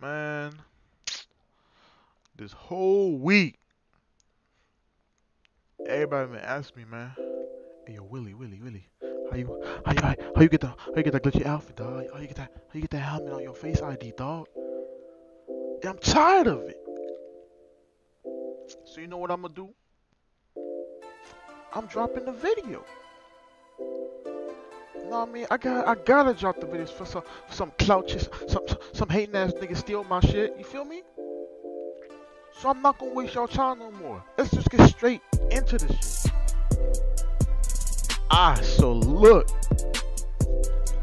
man. This whole week, everybody been asking me, man. Hey, yo, Willie, how you get that glitchy outfit, dog? How you get that helmet on your Face ID, dog? And I'm tired of it. So you know what I'm gonna do? I'm dropping the video. You know what I mean? I gotta drop the videos for some clouches, some hating ass niggas steal my shit. You feel me? So I'm not gonna waste y'all time no more. Let's just get straight into this shit. Ah, so look,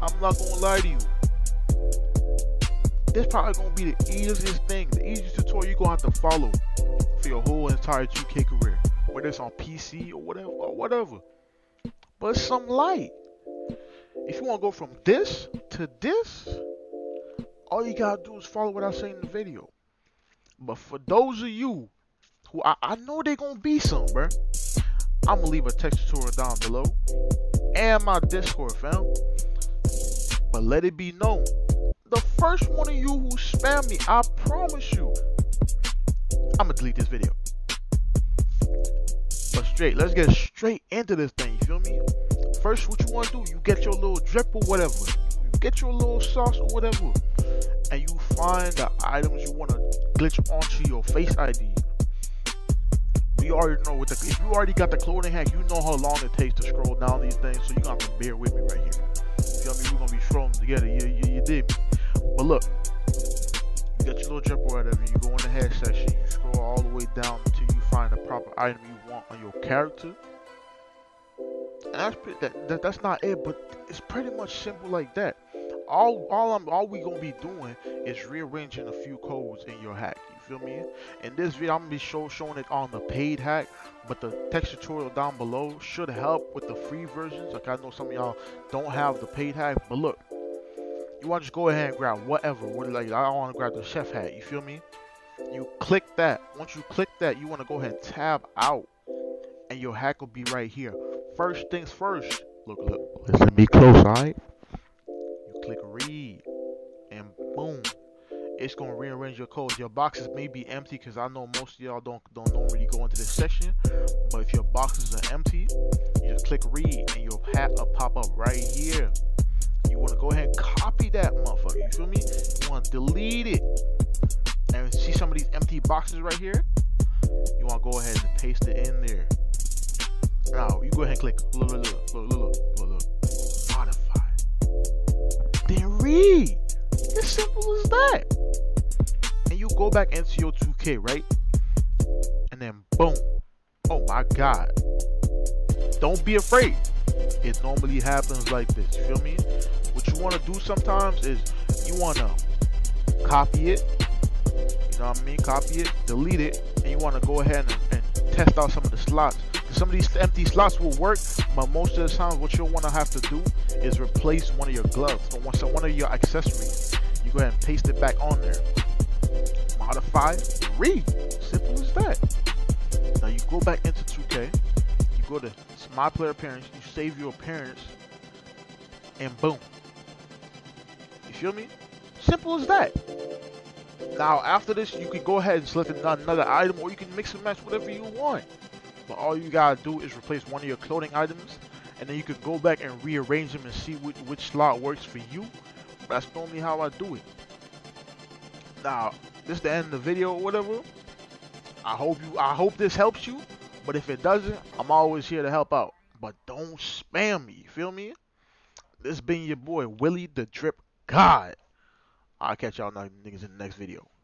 I'm not gonna lie to you. This probably gonna be the easiest thing, the easiest tutorial you're gonna have to follow for your whole entire GK career, whether it's on PC or whatever, But some light. If you wanna go from this to this, all you gotta do is follow what I say in the video. But for those of you who I know they gonna be some, bruh, I'm gonna leave a text tutorial down below and my Discord, fam. But let it be known, the first one of you who spam me, I promise you, I'm gonna delete this video. But straight, let's get straight into this thing. You feel me? First, what you wanna do? You get your little drip or whatever. You get your little sauce or whatever, and you find the items you want to glitch onto your Face ID. You already know what if you already got the clothing hack, you know how long it takes to scroll down these things, so you're gonna have to bear with me right here. You feel me? We're gonna be strolling together. You dig me? But look, you got your little drip or whatever, you go in the hash section, you scroll all the way down until you find the proper item you want on your character. And that's not it, but it's pretty much simple like that. All we gonna be doing is rearranging a few codes in your hack. You feel me? In this video, I'm gonna be showing it on the paid hack, but the text tutorial down below should help with the free versions. Like I know some of y'all don't have the paid hack, but look, you wanna just go ahead and grab whatever. Like I wanna grab the chef hat. You feel me? You click that. Once you click that, you wanna go ahead and tab out, and your hack will be right here. First things first. Look. Listen, be close, alright? Click read and boom, it's gonna rearrange your codes. Your boxes may be empty because I know most of y'all don't normally go into this section, but if your boxes are empty, you just click read and your hat will pop up right here. You want to go ahead and copy that motherfucker. You feel me? You want to delete it and see some of these empty boxes right here. You want to go ahead and paste it in there. Now you go ahead and click look, modify. Then read. It's simple as that. And you go back into your 2K, right? And then boom. Oh my God. Don't be afraid. It normally happens like this. You feel me? What you want to do sometimes is you want to copy it. You know what I mean? Copy it, delete it, and you want to go ahead and test out some of the slots. Some of these empty slots will work, but most of the time what you'll want to have to do is replace one of your gloves or one of your accessories. You go ahead and paste it back on there. Modify, read. Simple as that. Now you go back into 2K. You go to My Player Appearance. You save your appearance. And boom. You feel me? Simple as that. Now after this, you can go ahead and select another item, or you can mix and match whatever you want. But all you gotta do is replace one of your clothing items, and then you can go back and rearrange them and see which slot works for you. That's normally how I do it. Now, this is the end of the video or whatever. I hope this helps you, but if it doesn't, I'm always here to help out. But don't spam me, you feel me? This been your boy, Willie the Drip God. I'll catch y'all niggas in the next video.